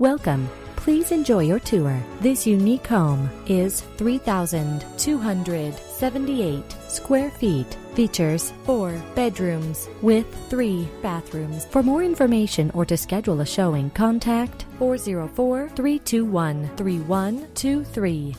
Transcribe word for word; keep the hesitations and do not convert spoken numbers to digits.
Welcome. Please enjoy your tour. This unique home is three thousand two hundred seventy-eight square feet. Features four bedrooms with three bathrooms. For more information or to schedule a showing, contact four zero four, three two one, three one two three.